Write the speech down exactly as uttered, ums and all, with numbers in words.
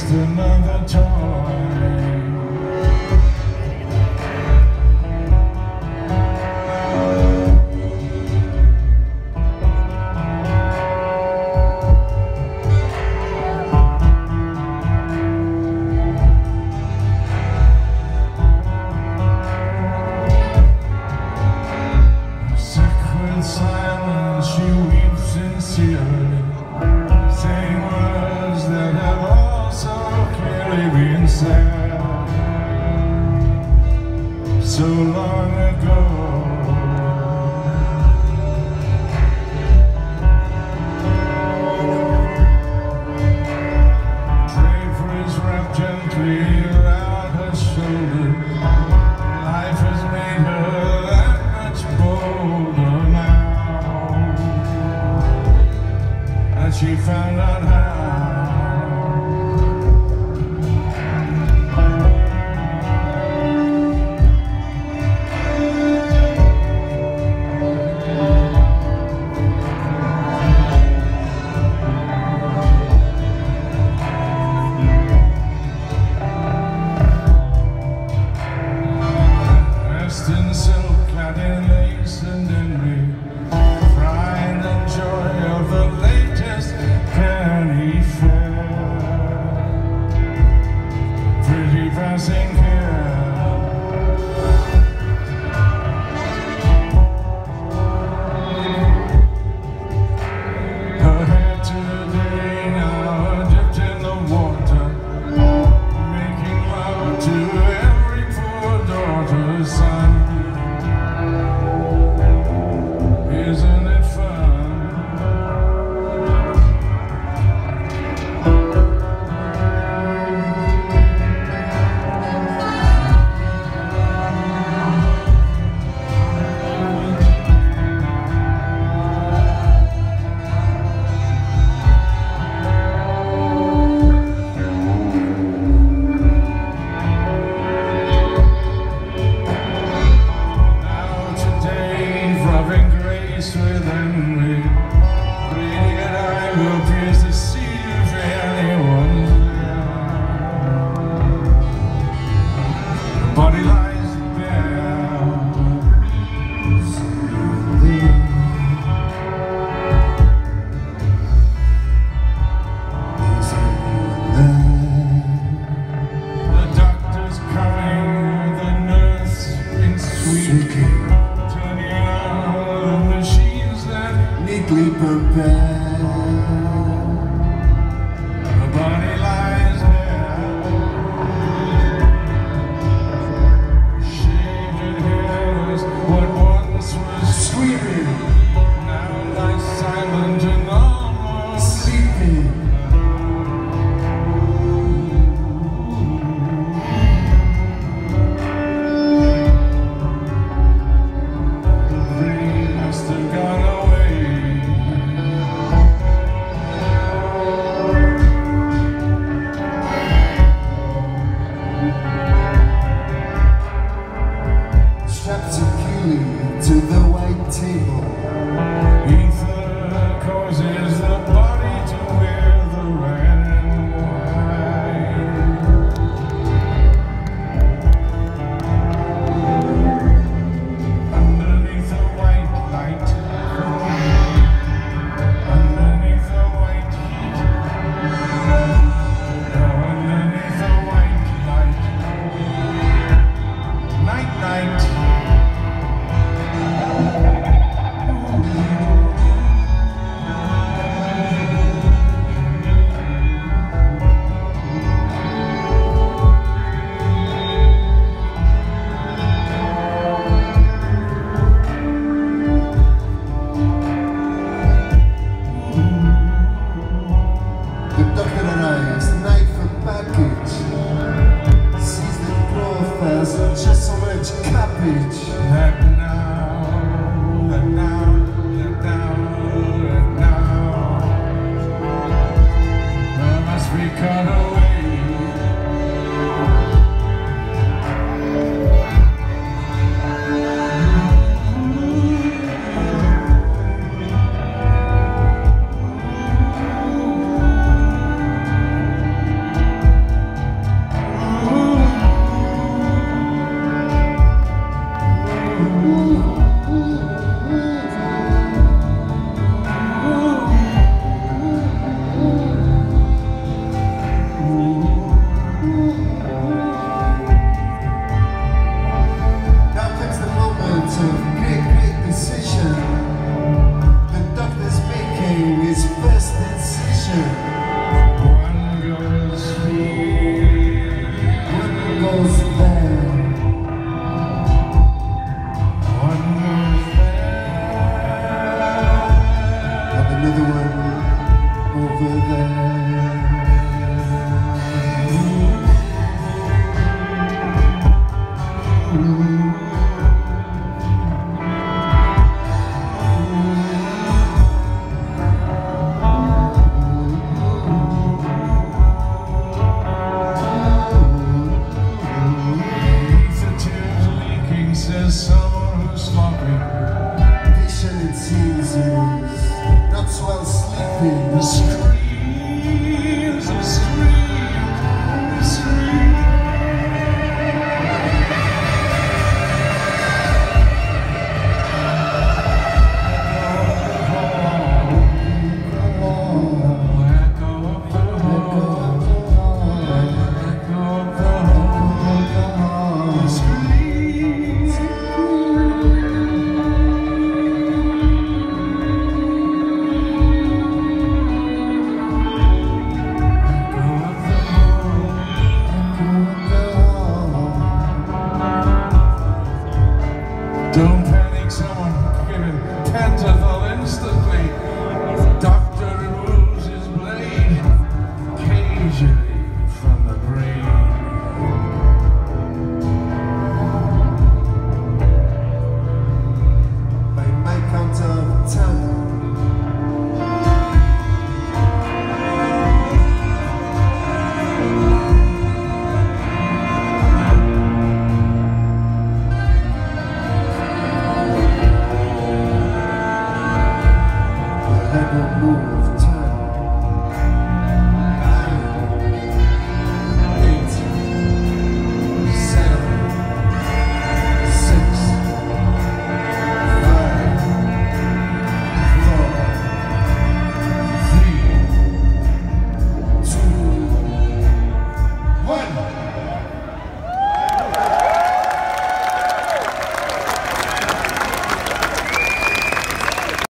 just another time. In silence she weeps sincerely, saying words that have all so clearly been said so long ago. Draperies wrapped gently around her shoulder, life has made her that much bolder. She found out how. Dressed in silk, clad in lace and in green, pride and joy of the late. Passing here, her hair today now dipped in the water, making love to every poor daughter's son. Isn't it fun? With envy, greedy eye will pierce the sea if anyone's there. Body lies bare. The doctor's coming, the nurse in sweet. Prepared. Her body lies bare. Shaded hair is what once was sweeping, now lies silent and almost sleeping. To the white table, ether causes the body to wear the red and white. Underneath the white light, underneath the white heat, underneath the white light, night night. Just so much cabbage. That now, that now, that now, that now, there must be cut away. Mm-hmm. Don't panic, someone given Pantethol instantly. Doctor removes his blade, occasionally from the brain.